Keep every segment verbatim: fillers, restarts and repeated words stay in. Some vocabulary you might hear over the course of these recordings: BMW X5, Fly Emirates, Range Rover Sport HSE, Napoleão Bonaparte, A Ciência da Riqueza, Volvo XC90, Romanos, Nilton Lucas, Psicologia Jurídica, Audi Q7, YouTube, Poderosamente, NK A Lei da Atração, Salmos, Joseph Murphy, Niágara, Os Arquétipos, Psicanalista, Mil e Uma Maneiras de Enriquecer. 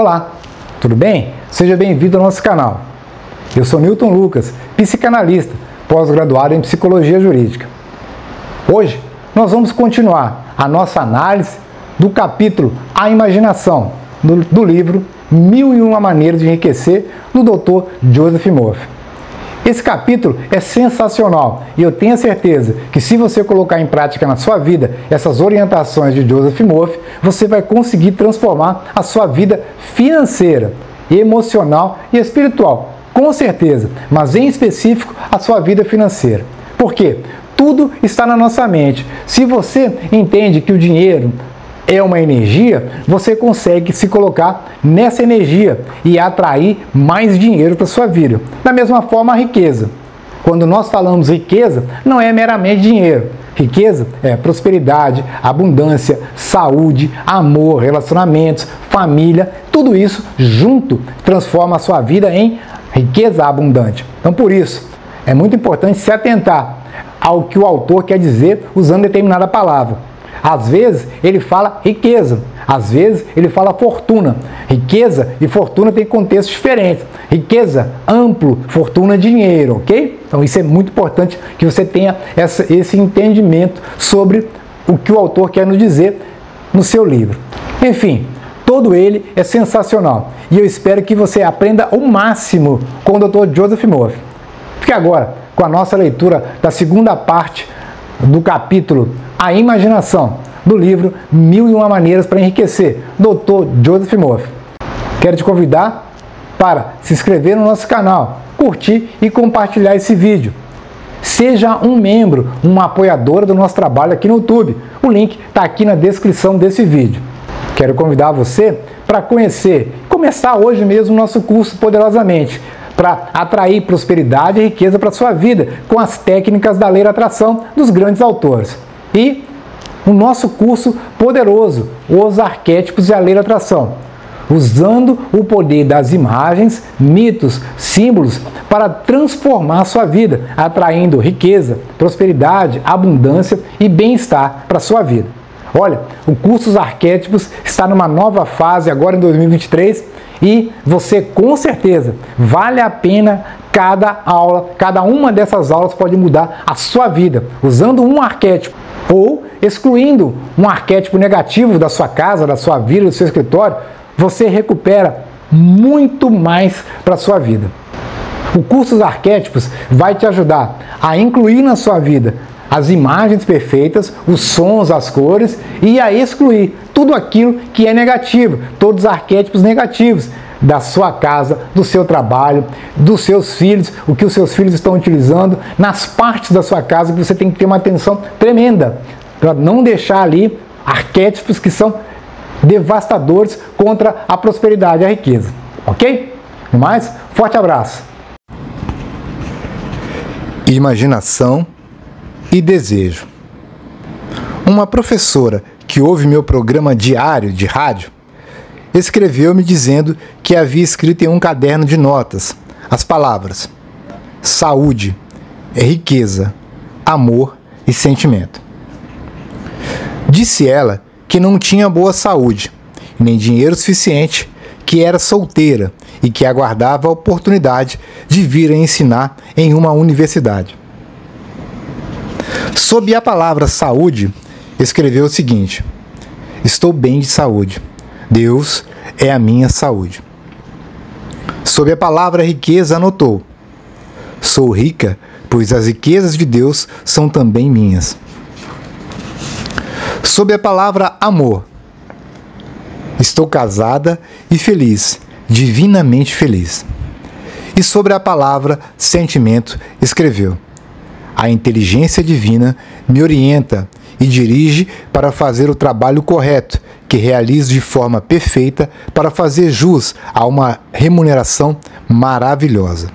Olá, tudo bem? Seja bem-vindo ao nosso canal. Eu sou Nilton Lucas, psicanalista, pós-graduado em Psicologia Jurídica. Hoje nós vamos continuar a nossa análise do capítulo A Imaginação, do, do livro Mil e Uma Maneiras de Enriquecer, do doutor Joseph Murphy. Esse capítulo é sensacional e eu tenho a certeza que, se você colocar em prática na sua vida essas orientações de Joseph Murphy, você vai conseguir transformar a sua vida financeira, emocional e espiritual, com certeza, mas em específico a sua vida financeira. Por quê? Tudo está na nossa mente. Se você entende que o dinheiro é uma energia, você consegue se colocar nessa energia e atrair mais dinheiro para a sua vida. Da mesma forma, a riqueza. Quando nós falamos riqueza, não é meramente dinheiro. Riqueza é prosperidade, abundância, saúde, amor, relacionamentos, família. Tudo isso junto transforma a sua vida em riqueza abundante. Então, por isso, é muito importante se atentar ao que o autor quer dizer usando determinada palavra. Às vezes ele fala riqueza, às vezes ele fala fortuna. Riqueza e fortuna têm contextos diferentes. Riqueza, amplo, fortuna, dinheiro, ok? Então isso é muito importante que você tenha essa, esse entendimento sobre o que o autor quer nos dizer no seu livro. Enfim, todo ele é sensacional e eu espero que você aprenda o máximo com o doutor Joseph Murphy. Fique agora com a nossa leitura da segunda parte do capítulo A Imaginação, do livro Mil e Uma Maneiras para Enriquecer, doutor Joseph Murphy. Quero te convidar para se inscrever no nosso canal, curtir e compartilhar esse vídeo. Seja um membro, uma apoiadora do nosso trabalho aqui no YouTube. O link está aqui na descrição desse vídeo. Quero convidar você para conhecer, começar hoje mesmo o nosso curso Poderosamente, para atrair prosperidade e riqueza para a sua vida, com as técnicas da lei da atração dos grandes autores. E o nosso curso poderoso, Os Arquétipos e a Lei da Atração, usando o poder das imagens, mitos, símbolos, para transformar a sua vida, atraindo riqueza, prosperidade, abundância e bem-estar para a sua vida. Olha, o curso Os Arquétipos está numa nova fase agora em dois mil e vinte e três, e você, com certeza, vale a pena cada aula. Cada uma dessas aulas pode mudar a sua vida, usando um arquétipo ou excluindo um arquétipo negativo da sua casa, da sua vida, do seu escritório. Você recupera muito mais para a sua vida. O curso dos arquétipos vai te ajudar a incluir na sua vida as imagens perfeitas, os sons, as cores, e a excluir tudo aquilo que é negativo, todos os arquétipos negativos da sua casa, do seu trabalho, dos seus filhos, o que os seus filhos estão utilizando, nas partes da sua casa que você tem que ter uma atenção tremenda, para não deixar ali arquétipos que são devastadores contra a prosperidade e a riqueza, ok? No mais, forte abraço! Imaginação e desejo. Uma professora que ouve meu programa diário de rádio escreveu-me dizendo que havia escrito em um caderno de notas as palavras saúde, riqueza, amor e sentimento. Disse ela que não tinha boa saúde, nem dinheiro suficiente, que era solteira e que aguardava a oportunidade de vir a ensinar em uma universidade. Sob a palavra saúde, escreveu o seguinte: estou bem de saúde. Deus é a minha saúde. Sob a palavra riqueza, anotou: sou rica, pois as riquezas de Deus são também minhas. Sob a palavra amor, estou casada e feliz, divinamente feliz. E sobre a palavra sentimento, escreveu: a inteligência divina me orienta e dirige para fazer o trabalho correto, que realizo de forma perfeita para fazer jus a uma remuneração maravilhosa.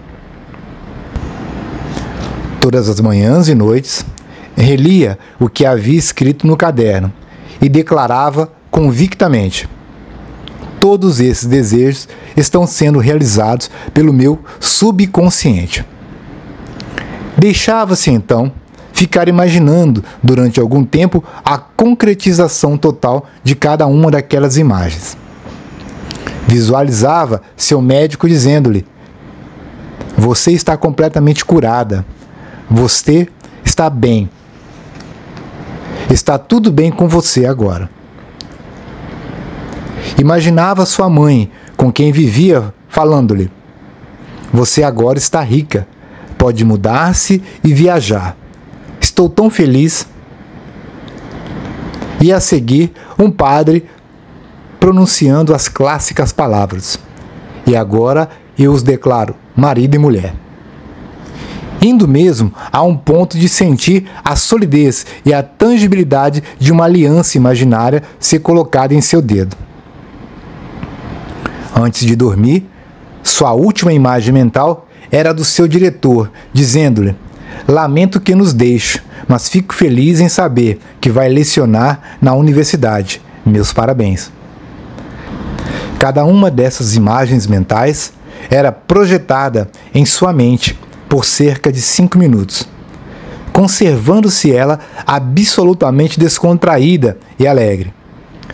Todas as manhãs e noites, relia o que havia escrito no caderno e declarava convictamente: todos esses desejos estão sendo realizados pelo meu subconsciente. Deixava-se, então, ficar imaginando durante algum tempo a concretização total de cada uma daquelas imagens. Visualizava seu médico dizendo-lhe: você está completamente curada. Você está bem. Está tudo bem com você agora. Imaginava sua mãe, com quem vivia, falando-lhe: você agora está rica. Pode mudar-se e viajar. Estou tão feliz. E a seguir, um padre pronunciando as clássicas palavras: e agora eu os declaro marido e mulher. Indo mesmo a um ponto de sentir a solidez e a tangibilidade de uma aliança imaginária ser colocada em seu dedo. Antes de dormir, sua última imagem mental era do seu diretor, dizendo-lhe: lamento que nos deixe, mas fico feliz em saber que vai lecionar na universidade. Meus parabéns. Cada uma dessas imagens mentais era projetada em sua mente por cerca de cinco minutos, conservando-se ela absolutamente descontraída e alegre,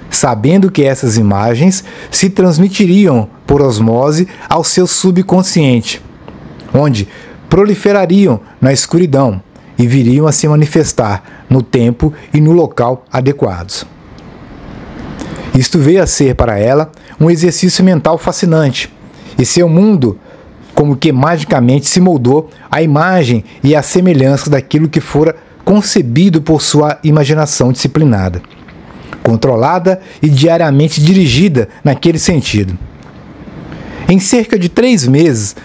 sabendo que essas imagens se transmitiriam por osmose ao seu subconsciente, onde proliferariam na escuridão e viriam a se manifestar no tempo e no local adequados. Isto veio a ser para ela um exercício mental fascinante, e seu mundo como que magicamente se moldou à imagem e à semelhança daquilo que fora concebido por sua imaginação disciplinada, controlada e diariamente dirigida naquele sentido. Em cerca de três meses,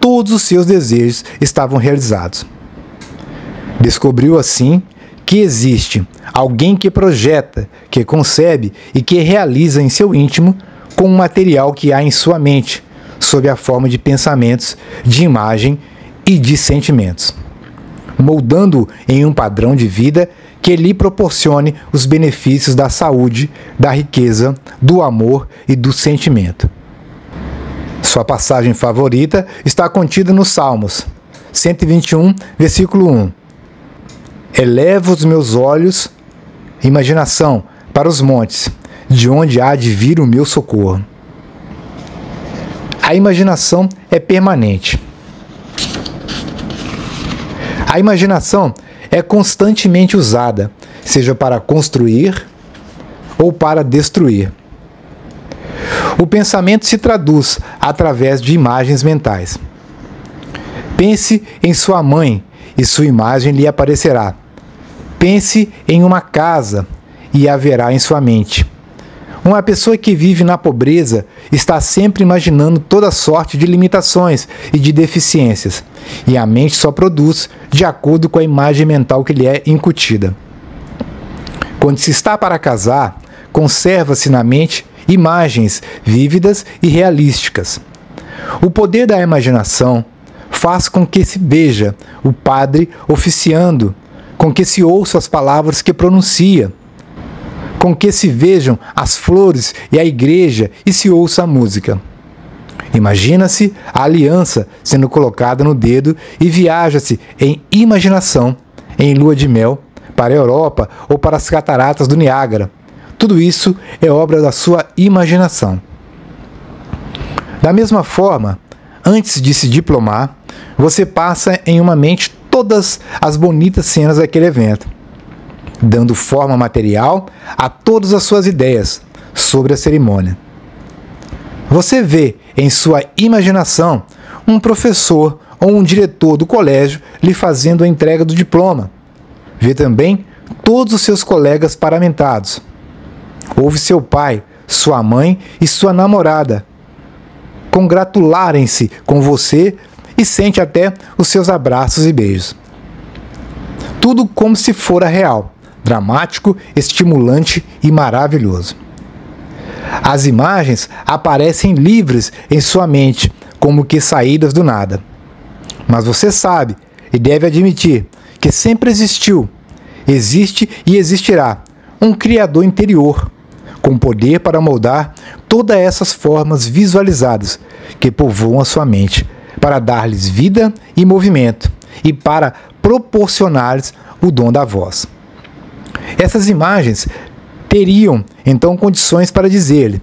todos os seus desejos estavam realizados. Descobriu assim que existe alguém que projeta, que concebe e que realiza em seu íntimo com o material que há em sua mente, sob a forma de pensamentos, de imagem e de sentimentos, moldando-o em um padrão de vida que lhe proporcione os benefícios da saúde, da riqueza, do amor e do sentimento. Sua passagem favorita está contida nos Salmos, cento e vinte e um, versículo um. Elevo os meus olhos, imaginação, para os montes, de onde há de vir o meu socorro. A imaginação é permanente. A imaginação é constantemente usada, seja para construir ou para destruir. O pensamento se traduz através de imagens mentais. Pense em sua mãe e sua imagem lhe aparecerá. Pense em uma casa e haverá em sua mente. Uma pessoa que vive na pobreza está sempre imaginando toda sorte de limitações e de deficiências, e a mente só produz de acordo com a imagem mental que lhe é incutida. Quando se está para casar, conserva-se na mente imagens vívidas e realísticas. O poder da imaginação faz com que se veja o padre oficiando, com que se ouça as palavras que pronuncia, com que se vejam as flores e a igreja e se ouça a música. Imagina-se a aliança sendo colocada no dedo e viaja-se em imaginação, em lua de mel, para a Europa ou para as cataratas do Niágara. Tudo isso é obra da sua imaginação. Da mesma forma, antes de se diplomar, você passa em uma mente todas as bonitas cenas daquele evento, dando forma material a todas as suas ideias sobre a cerimônia. Você vê em sua imaginação um professor ou um diretor do colégio lhe fazendo a entrega do diploma. Vê também todos os seus colegas paramentados. Ouve seu pai, sua mãe e sua namorada congratularem-se com você e sente até os seus abraços e beijos. Tudo como se fora real, dramático, estimulante e maravilhoso. As imagens aparecem livres em sua mente, como que saídas do nada. Mas você sabe e deve admitir que sempre existiu, existe e existirá um Criador interior, com poder para moldar todas essas formas visualizadas que povoam a sua mente, para dar-lhes vida e movimento e para proporcionar-lhes o dom da voz. Essas imagens teriam, então, condições para dizer-lhe: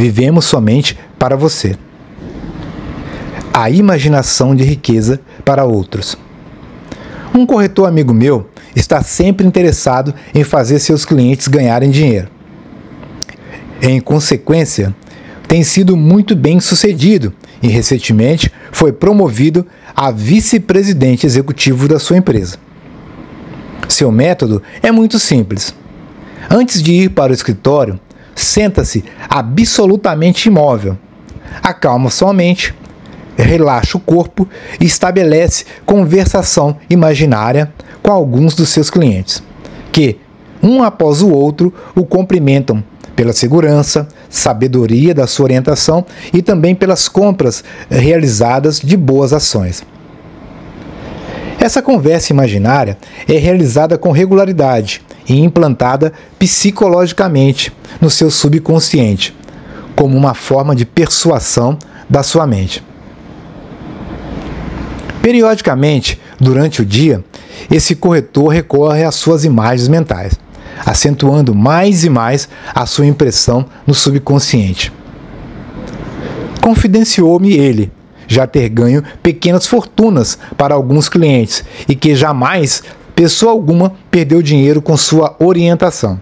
vivemos somente para você. A imaginação de riqueza para outros. Um corretor amigo meu está sempre interessado em fazer seus clientes ganharem dinheiro. Em consequência, tem sido muito bem sucedido e recentemente foi promovido a vice-presidente executivo da sua empresa. Seu método é muito simples. Antes de ir para o escritório, senta-se absolutamente imóvel, acalma sua mente, relaxa o corpo e estabelece conversação imaginária com alguns dos seus clientes, que, um após o outro, o cumprimentam pela segurança, sabedoria da sua orientação e também pelas compras realizadas de boas ações. Essa conversa imaginária é realizada com regularidade e implantada psicologicamente no seu subconsciente, como uma forma de persuasão da sua mente. Periodicamente, durante o dia, esse corretor recorre às suas imagens mentais, acentuando mais e mais a sua impressão no subconsciente. Confidenciou-me ele já ter ganho pequenas fortunas para alguns clientes e que jamais pessoa alguma perdeu dinheiro com sua orientação.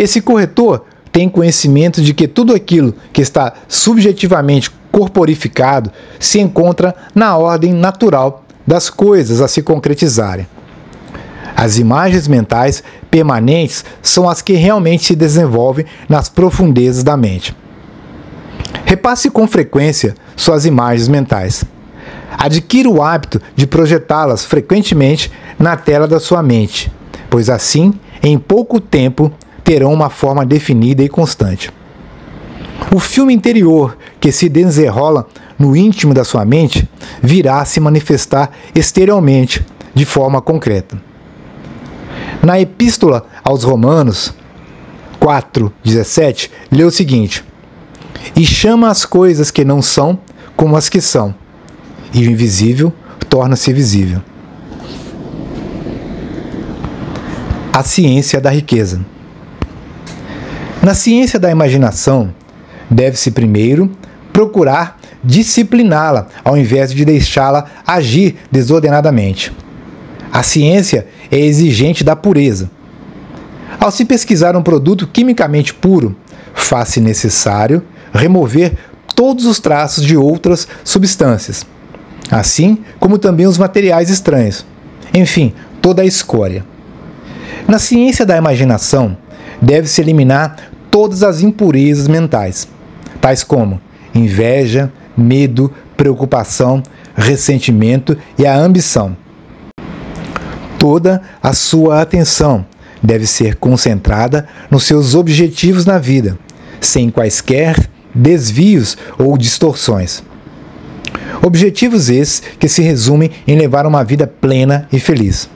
Esse corretor tem conhecimento de que tudo aquilo que está subjetivamente corporificado se encontra na ordem natural das coisas a se concretizarem. As imagens mentais permanentes são as que realmente se desenvolvem nas profundezas da mente. Repasse com frequência suas imagens mentais. Adquira o hábito de projetá-las frequentemente na tela da sua mente, pois assim, em pouco tempo, terão uma forma definida e constante. O filme interior que se desenrola no íntimo da sua mente virá a se manifestar exteriormente, de forma concreta. Na Epístola aos Romanos quatro, dezessete, lê o seguinte: "E chama as coisas que não são como as que são, e o invisível torna-se visível." A ciência da riqueza. Na ciência da imaginação, deve-se primeiro procurar discipliná-la, ao invés de deixá-la agir desordenadamente. A ciência é exigente da pureza. Ao se pesquisar um produto quimicamente puro, faz-se necessário remover todos os traços de outras substâncias, assim como também os materiais estranhos, enfim, toda a escória. Na ciência da imaginação, deve-se eliminar todas as impurezas mentais, tais como inveja, medo, preocupação, ressentimento e a ambição. Toda a sua atenção deve ser concentrada nos seus objetivos na vida, sem quaisquer desvios ou distorções. Objetivos esses que se resumem em levar uma vida plena e feliz.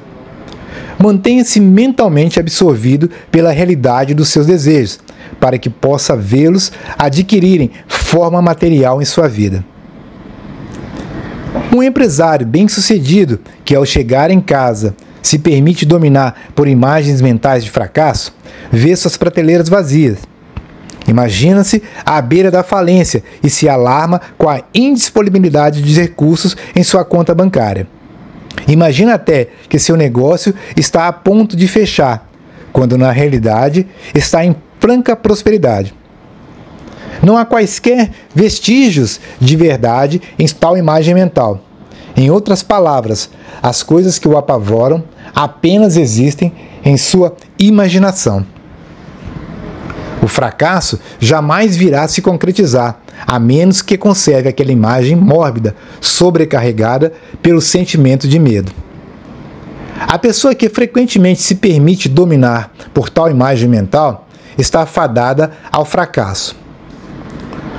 Mantenha-se mentalmente absorvido pela realidade dos seus desejos, para que possa vê-los adquirirem forma material em sua vida. Um empresário bem-sucedido que, ao chegar em casa, se permite dominar por imagens mentais de fracasso, vê suas prateleiras vazias. Imagina-se à beira da falência e se alarma com a indisponibilidade de recursos em sua conta bancária. Imagina até que seu negócio está a ponto de fechar, quando na realidade está em franca prosperidade. Não há quaisquer vestígios de verdade em tal imagem mental. Em outras palavras, as coisas que o apavoram apenas existem em sua imaginação. O fracasso jamais virá se concretizar, a menos que conserve aquela imagem mórbida, sobrecarregada pelo sentimento de medo. A pessoa que frequentemente se permite dominar por tal imagem mental está fadada ao fracasso.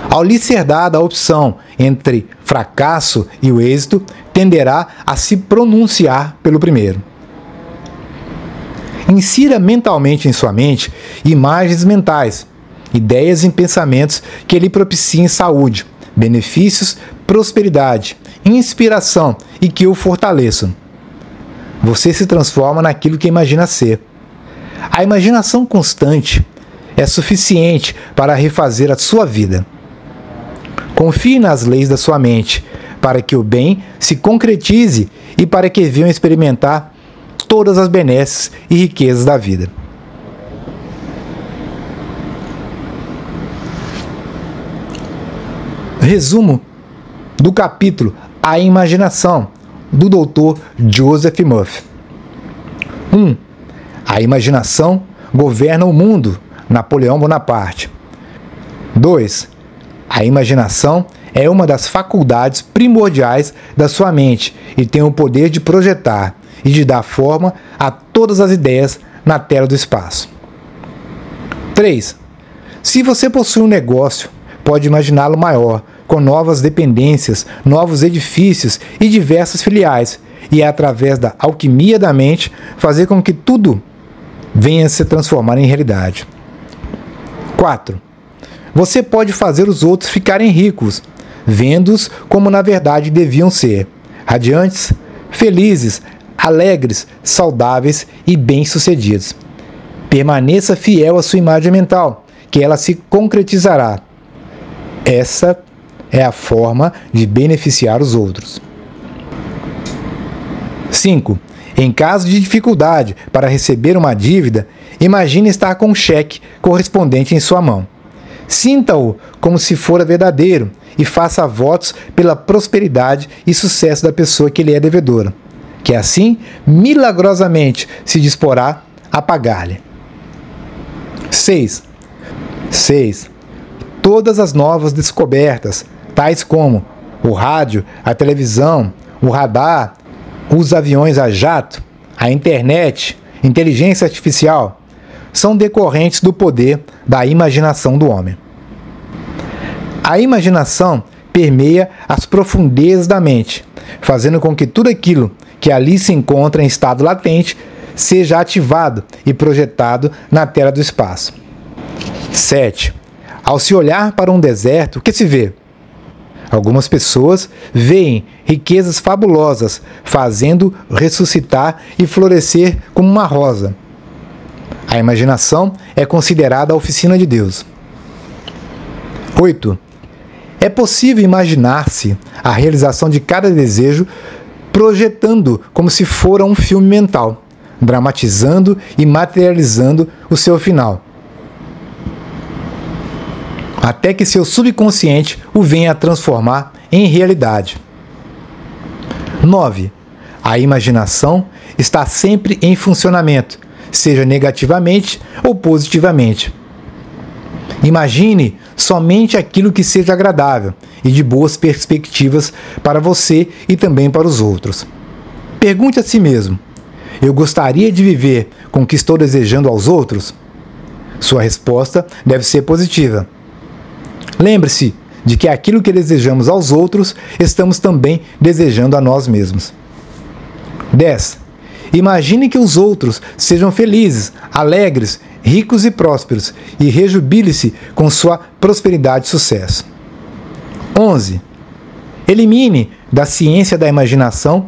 Ao lhe ser dada a opção entre fracasso e o êxito, tenderá a se pronunciar pelo primeiro. Insira mentalmente em sua mente imagens mentais, ideias e pensamentos que lhe propiciem saúde, benefícios, prosperidade, inspiração e que o fortaleçam. Você se transforma naquilo que imagina ser. A imaginação constante é suficiente para refazer a sua vida. Confie nas leis da sua mente, para que o bem se concretize e para que venham experimentar todas as benesses e riquezas da vida. Resumo do capítulo A Imaginação, do doutor Joseph Murphy. um. A imaginação governa o mundo, Napoleão Bonaparte. dois. A imaginação é uma das faculdades primordiais da sua mente e tem o poder de projetar e de dar forma a todas as ideias na tela do espaço. três. Se você possui um negócio, pode imaginá-lo maior, com novas dependências, novos edifícios e diversas filiais, e é através da alquimia da mente fazer com que tudo venha se transformar em realidade. quatro. Você pode fazer os outros ficarem ricos, vendo-os como na verdade deviam ser, radiantes, felizes, alegres, saudáveis e bem-sucedidos. Permaneça fiel à sua imagem mental, que ela se concretizará. Essa é a forma de beneficiar os outros. cinco. Em caso de dificuldade para receber uma dívida, imagine estar com um cheque correspondente em sua mão. Sinta-o como se fora verdadeiro e faça votos pela prosperidade e sucesso da pessoa que lhe é devedora, que assim, milagrosamente, se disporá a pagar-lhe. seis. seis. Todas as novas descobertas, tais como o rádio, a televisão, o radar, os aviões a jato, a internet, inteligência artificial, são decorrentes do poder da imaginação do homem. A imaginação permeia as profundezas da mente, fazendo com que tudo aquilo que ali se encontra em estado latente seja ativado e projetado na tela do espaço. sete. Ao se olhar para um deserto, o que se vê? Algumas pessoas veem riquezas fabulosas, fazendo ressuscitar e florescer como uma rosa. A imaginação é considerada a oficina de Deus. oito. É possível imaginar-se a realização de cada desejo, projetando como se fora um filme mental, dramatizando e materializando o seu final, até que seu subconsciente o venha a transformar em realidade. nove. A imaginação está sempre em funcionamento, seja negativamente ou positivamente. Imagine somente aquilo que seja agradável e de boas perspectivas para você e também para os outros. Pergunte a si mesmo: eu gostaria de viver com o que estou desejando aos outros? Sua resposta deve ser positiva. Lembre-se de que aquilo que desejamos aos outros, estamos também desejando a nós mesmos. dez. Imagine que os outros sejam felizes, alegres, ricos e prósperos, e rejubile-se com sua prosperidade e sucesso. onze. Elimine da ciência da imaginação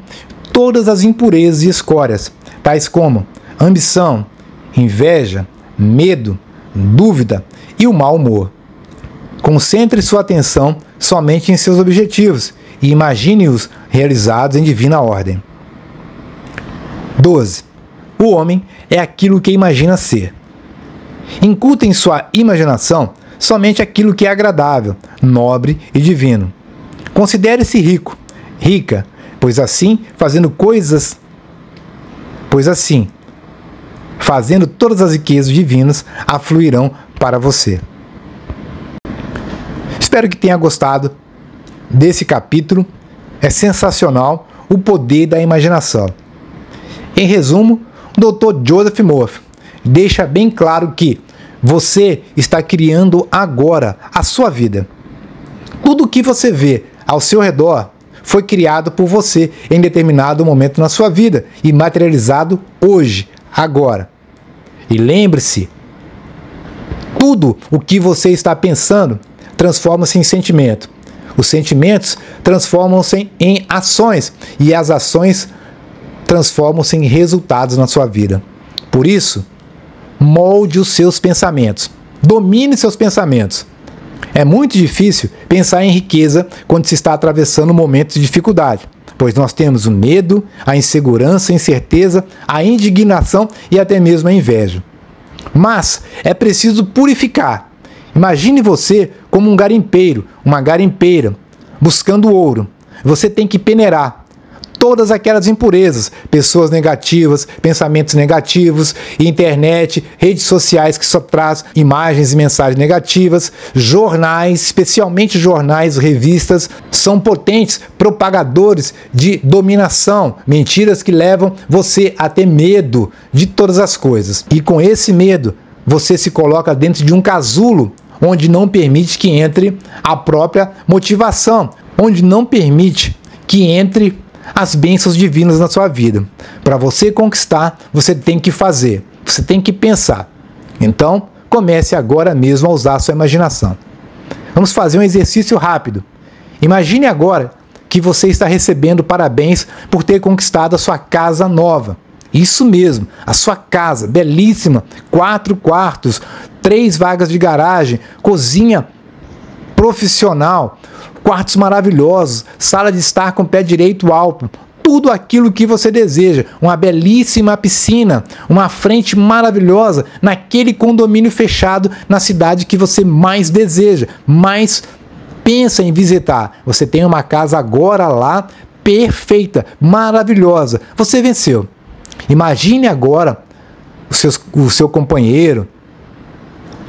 todas as impurezas e escórias, tais como ambição, inveja, medo, dúvida e o mau humor. Concentre sua atenção somente em seus objetivos e imagine-os realizados em divina ordem. doze. O homem é aquilo que imagina ser. Incuta em sua imaginação somente aquilo que é agradável, nobre e divino. Considere-se rico, rica, pois assim, fazendo coisas, pois assim, fazendo todas as riquezas divinas afluirão para você. Espero que tenha gostado desse capítulo. É sensacional o poder da imaginação. Em resumo, o doutor Joseph Murphy deixa bem claro que você está criando agora a sua vida. Tudo o que você vê ao seu redor foi criado por você em determinado momento na sua vida e materializado hoje, agora. E lembre-se, tudo o que você está pensando transforma-se em sentimento. Os sentimentos transformam-se em ações e as ações transformam-se em resultados na sua vida. Por isso, molde os seus pensamentos. Domine seus pensamentos. É muito difícil pensar em riqueza quando se está atravessando momentos de dificuldade, pois nós temos o medo, a insegurança, a incerteza, a indignação e até mesmo a inveja. Mas é preciso purificar. Imagine você como um garimpeiro, uma garimpeira, buscando ouro. Você tem que peneirar todas aquelas impurezas, pessoas negativas, pensamentos negativos, internet, redes sociais que só traz imagens e mensagens negativas, jornais, especialmente jornais, revistas, são potentes propagadores de dominação, mentiras que levam você a ter medo de todas as coisas. E com esse medo, você se coloca dentro de um casulo, onde não permite que entre a própria motivação, onde não permite que entre as bênçãos divinas na sua vida. Para você conquistar, você tem que fazer, você tem que pensar. Então, comece agora mesmo a usar a sua imaginação. Vamos fazer um exercício rápido. Imagine agora que você está recebendo parabéns por ter conquistado a sua casa nova. Isso mesmo, a sua casa, belíssima, quatro quartos, três vagas de garagem, cozinha profissional, quartos maravilhosos, sala de estar com pé direito alto, tudo aquilo que você deseja, uma belíssima piscina, uma frente maravilhosa naquele condomínio fechado na cidade que você mais deseja, mais pensa em visitar. Você tem uma casa agora lá, perfeita, maravilhosa. Você venceu. Imagine agora o seu, o seu companheiro,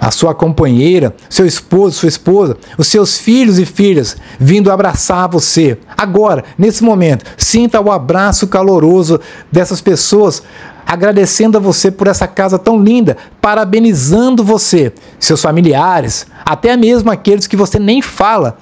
a sua companheira, seu esposo, sua esposa, os seus filhos e filhas vindo abraçar você. Agora, nesse momento, sinta o abraço caloroso dessas pessoas, agradecendo a você por essa casa tão linda, parabenizando você, seus familiares, até mesmo aqueles que você nem fala,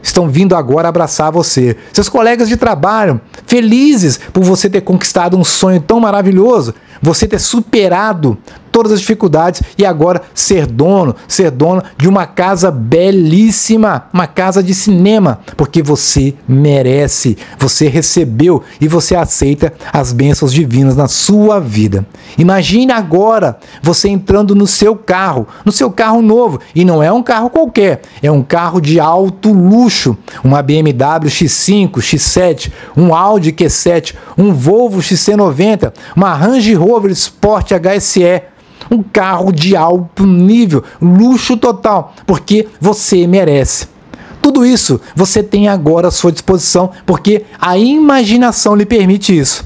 estão vindo agora abraçar você. Seus colegas de trabalho, felizes por você ter conquistado um sonho tão maravilhoso, você ter superado todas as dificuldades e agora ser dono, ser dona de uma casa belíssima, uma casa de cinema, porque você merece, você recebeu e você aceita as bênçãos divinas na sua vida. Imagine agora você entrando no seu carro, no seu carro novo, e não é um carro qualquer, é um carro de alto luxo, uma B M W X cinco, X sete, um Audi Q sete, um Volvo X C noventa, uma Range Rover Sport H S E, um carro de alto nível, luxo total, porque você merece. Tudo isso você tem agora à sua disposição, porque a imaginação lhe permite isso.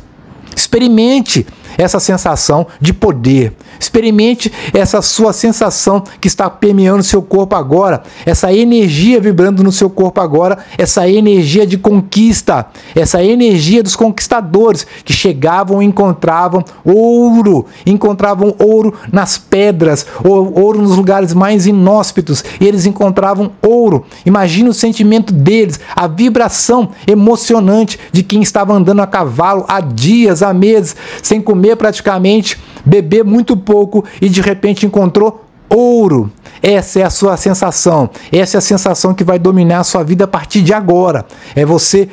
Experimente essa sensação de poder. Experimente essa sua sensação que está permeando o seu corpo agora, essa energia vibrando no seu corpo agora, essa energia de conquista, essa energia dos conquistadores que chegavam e encontravam ouro, encontravam ouro nas pedras, ouro nos lugares mais inóspitos, e eles encontravam ouro. Imagine o sentimento deles, a vibração emocionante de quem estava andando a cavalo há dias, há meses, sem comer praticamente, beber muito pouco e de repente encontrou ouro. Essa é a sua sensação. Essa é a sensação que vai dominar a sua vida a partir de agora. É você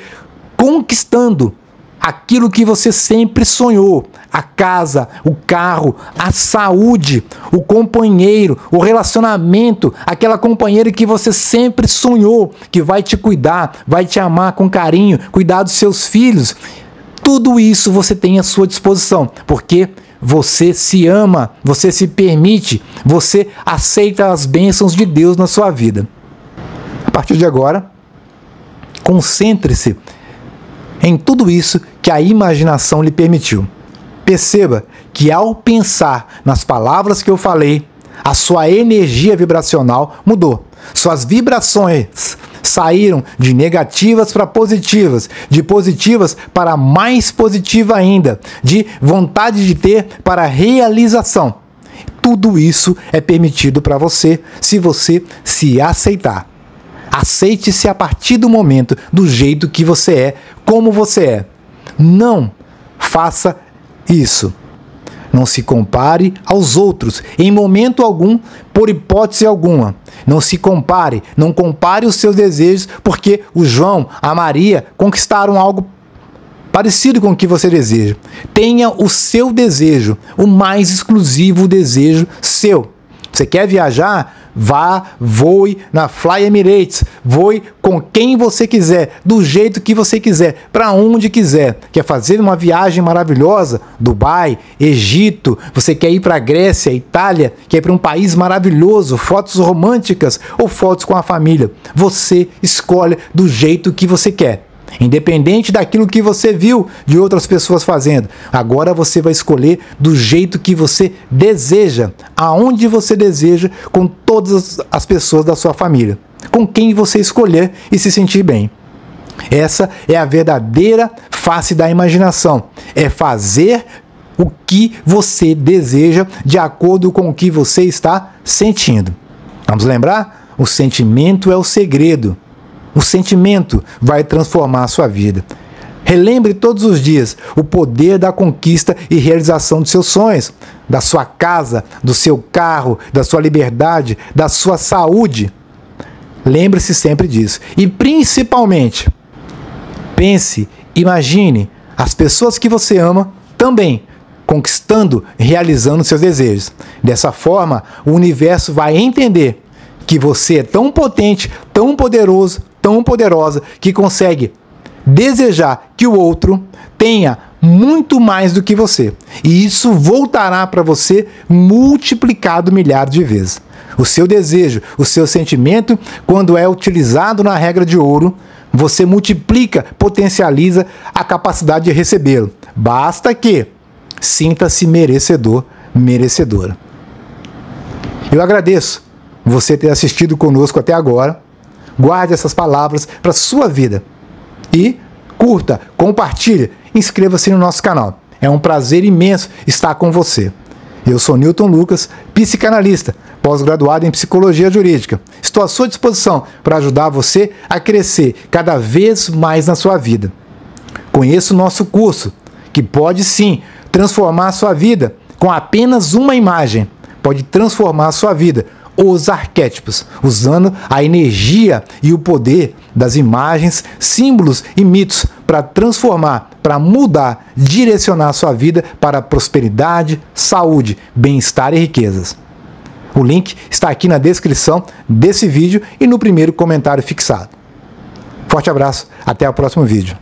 conquistando aquilo que você sempre sonhou. A casa, o carro, a saúde, o companheiro, o relacionamento, aquela companheira que você sempre sonhou, que vai te cuidar, vai te amar com carinho, cuidar dos seus filhos. Tudo isso você tem à sua disposição, porque você se ama, você se permite, você aceita as bênçãos de Deus na sua vida. A partir de agora, concentre-se em tudo isso que a imaginação lhe permitiu. Perceba que ao pensar nas palavras que eu falei, a sua energia vibracional mudou. Suas vibrações saíram de negativas para positivas, de positivas para mais positiva ainda, de vontade de ter para realização. Tudo isso é permitido para você se você se aceitar. Aceite-se a partir do momento, do jeito que você é, como você é. Não faça isso. Não se compare aos outros, em momento algum, por hipótese alguma. Não se compare, não compare os seus desejos, porque o João, a Maria, conquistaram algo parecido com o que você deseja. Tenha o seu desejo, o mais exclusivo desejo seu. Você quer viajar? Vá, voe na Fly Emirates, voe com quem você quiser, do jeito que você quiser, para onde quiser. Quer fazer uma viagem maravilhosa? Dubai, Egito, você quer ir para a Grécia, Itália, quer ir para um país maravilhoso, fotos românticas ou fotos com a família. Você escolhe do jeito que você quer. Independente daquilo que você viu de outras pessoas fazendo, agora você vai escolher do jeito que você deseja, aonde você deseja, com todas as pessoas da sua família, com quem você escolher e se sentir bem. Essa é a verdadeira face da imaginação, é fazer o que você deseja de acordo com o que você está sentindo. Vamos lembrar? O sentimento é o segredo. O sentimento vai transformar a sua vida. Relembre todos os dias o poder da conquista e realização de seus sonhos, da sua casa, do seu carro, da sua liberdade, da sua saúde. Lembre-se sempre disso. E principalmente, pense, imagine as pessoas que você ama também conquistando, realizando seus desejos. Dessa forma, o universo vai entender que você é tão potente, tão poderoso, tão poderosa, que consegue desejar que o outro tenha muito mais do que você. E isso voltará para você multiplicado milhares de vezes. O seu desejo, o seu sentimento, quando é utilizado na regra de ouro, você multiplica, potencializa a capacidade de recebê-lo. Basta que sinta-se merecedor, merecedora. Eu agradeço você ter assistido conosco até agora. Guarde essas palavras para a sua vida. E curta, compartilhe, inscreva-se no nosso canal. É um prazer imenso estar com você. Eu sou Nilton Lucas, psicanalista, pós-graduado em Psicologia Jurídica. Estou à sua disposição para ajudar você a crescer cada vez mais na sua vida. Conheça o nosso curso, que pode sim transformar a sua vida com apenas uma imagem. Pode transformar a sua vida. Os arquétipos, usando a energia e o poder das imagens, símbolos e mitos para transformar, para mudar, direcionar a sua vida para prosperidade, saúde, bem-estar e riquezas. O link está aqui na descrição desse vídeo e no primeiro comentário fixado. Forte abraço, até o próximo vídeo.